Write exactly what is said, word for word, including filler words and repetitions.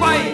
Fight!